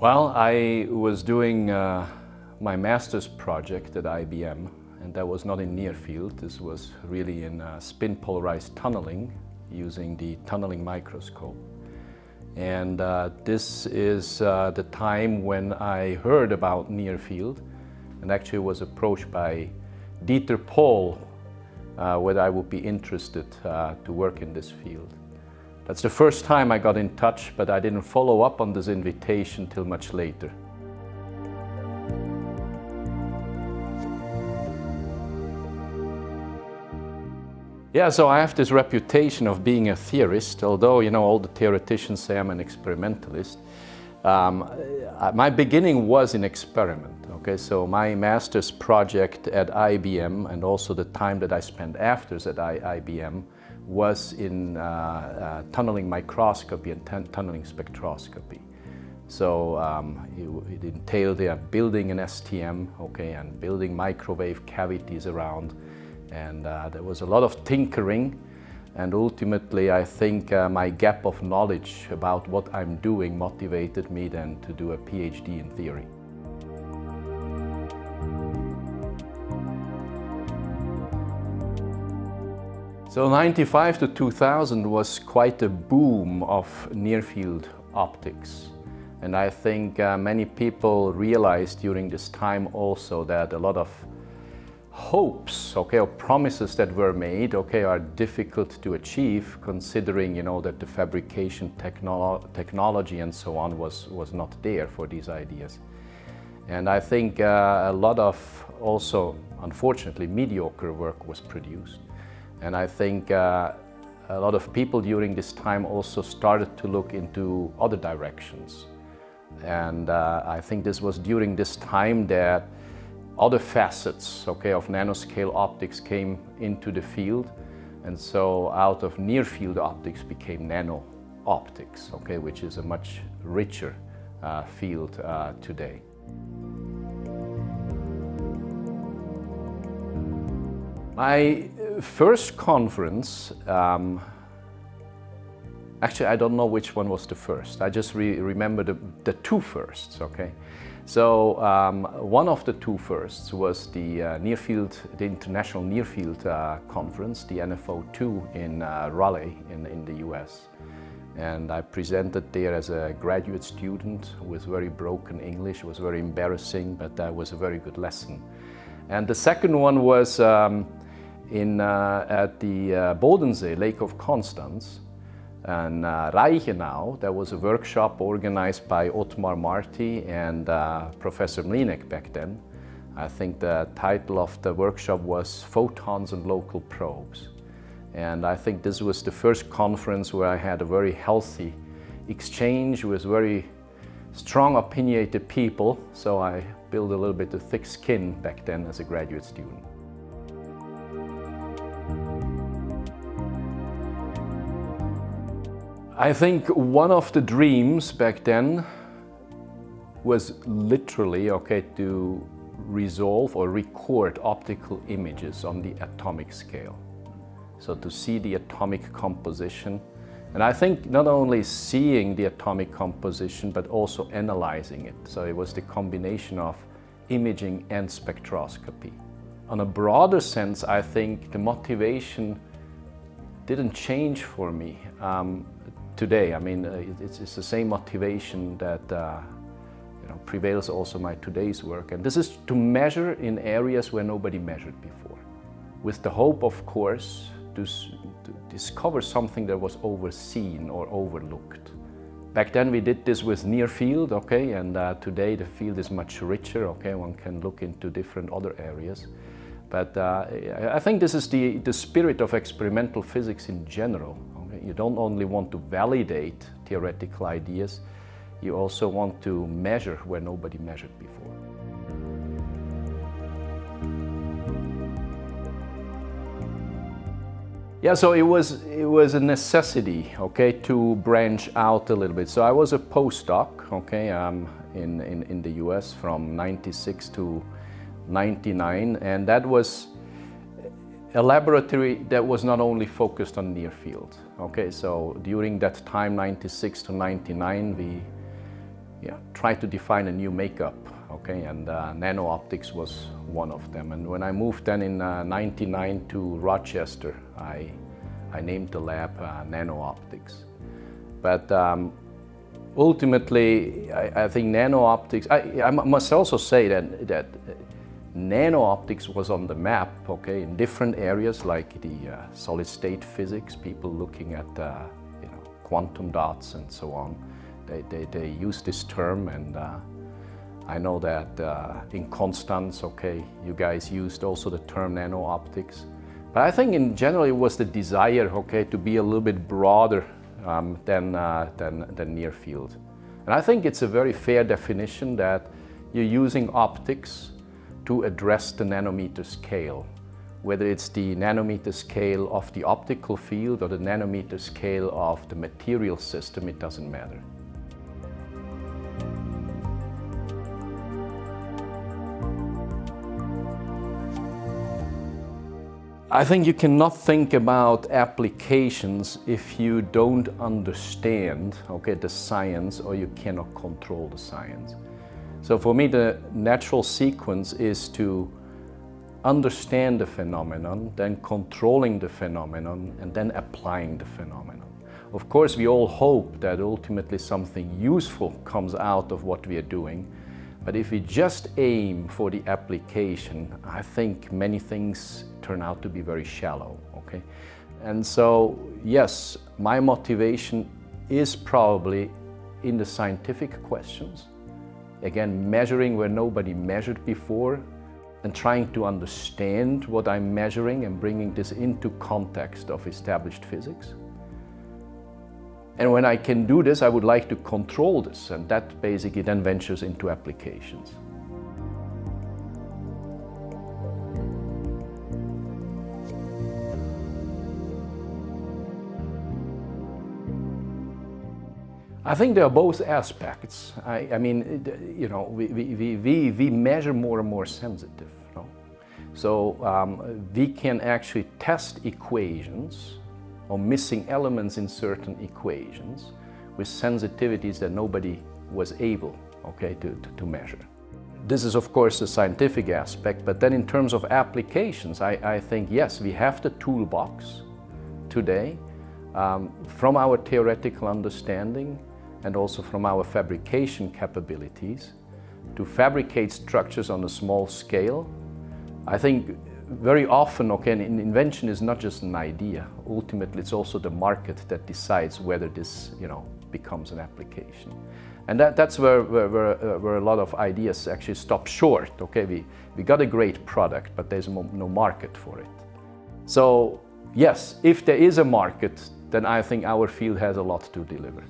Well, I was doing my master's project at IBM, and that was not in near field. This was really in spin polarized tunneling using the tunneling microscope. And this is the time when I heard about near field and actually was approached by Dieter Pohl whether I would be interested to work in this field. That's the first time I got in touch, but I didn't follow up on this invitation till much later. Yeah, so I have this reputation of being a theorist, although, you know, all the theoreticians say I'm an experimentalist. My beginning was in experiment, okay? So my master's project at IBM and also the time that I spent afters at IBM was in tunneling microscopy and tunneling spectroscopy. So it entailed building an STM, okay, and building microwave cavities around. And there was a lot of tinkering, and ultimately I think my gap of knowledge about what I'm doing motivated me then to do a PhD in theory. So 95 to 2000 was quite a boom of near-field optics. And I think many people realized during this time also that a lot of hopes, okay, or promises that were made, okay, are difficult to achieve, considering, you know, that the fabrication technology and so on was not there for these ideas. And I think a lot of also, unfortunately, mediocre work was produced. And I think a lot of people during this time also started to look into other directions. And I think this was during this time that other facets, okay, of nanoscale optics came into the field, and so out of near-field optics became nano-optics, okay, which is a much richer field today. My first conference, actually I don't know which one was the first, I just remember the two firsts, okay? So one of the two firsts was the International Near Field Conference, the NFO2 in Raleigh in the US. And I presented there as a graduate student with very broken English. It was very embarrassing, but that was a very good lesson. And the second one was at the Bodensee, Lake of Konstanz, and Reichenau. There was a workshop organized by Otmar Marty and Professor Mlinek back then. I think the title of the workshop was Photons and Local Probes. And I think this was the first conference where I had a very healthy exchange with very strong opinionated people. So I built a little bit of thick skin back then as a graduate student. I think one of the dreams back then was literally, okay, to resolve or record optical images on the atomic scale. So to see the atomic composition. And I think not only seeing the atomic composition, but also analyzing it. So it was the combination of imaging and spectroscopy. On a broader sense, I think the motivation didn't change for me. Today, I mean, it's the same motivation that you know, prevails also in my today's work, and this is to measure in areas where nobody measured before, with the hope, of course, to discover something that was overseen or overlooked. Back then, we did this with near field, okay, and today the field is much richer. Okay, one can look into different other areas, but I think this is the spirit of experimental physics in general. You don't only want to validate theoretical ideas, you also want to measure where nobody measured before. Yeah, so it was a necessity, okay, to branch out a little bit. So I was a postdoc, okay, in the US from 96 to 99, and that was a laboratory that was not only focused on near field. Okay, so during that time, 96 to 99, we try to define a new makeup, okay, and nano optics was one of them. And when I moved then in 99 to Rochester, I named the lab nano optics. But ultimately, I think nano optics, I must also say that nano optics was on the map, okay, in different areas like the solid state physics, people looking at quantum dots and so on. They use this term, and I know that in Konstanz, okay, you guys used also the term nano optics. But I think in general it was the desire, okay, to be a little bit broader than near field. And I think it's a very fair definition that you're using optics to address the nanometer scale, whether it's the nanometer scale of the optical field or the nanometer scale of the material system, it doesn't matter. I think you cannot think about applications if you don't understand, okay, the science, or you cannot control the science. So for me, the natural sequence is to understand the phenomenon, then controlling the phenomenon, and then applying the phenomenon. Of course, we all hope that ultimately something useful comes out of what we are doing, but if we just aim for the application, I think many things turn out to be very shallow, okay? And so, yes, my motivation is probably in the scientific questions. Again, measuring where nobody measured before and trying to understand what I'm measuring and bringing this into context of established physics. And when I can do this, I would like to control this, and that basically then ventures into applications. I think there are both aspects. I mean, you know, we measure more and more sensitive, no? So we can actually test equations or missing elements in certain equations with sensitivities that nobody was able, okay, to measure. This is of course the scientific aspect, but then in terms of applications, I think, yes, we have the toolbox today from our theoretical understanding and also from our fabrication capabilities to fabricate structures on a small scale. I think very often, okay, an invention is not just an idea. Ultimately, it's also the market that decides whether this, you know, becomes an application. And that's where a lot of ideas actually stop short. Okay, we got a great product, but there's no market for it. So yes, if there is a market, then I think our field has a lot to deliver.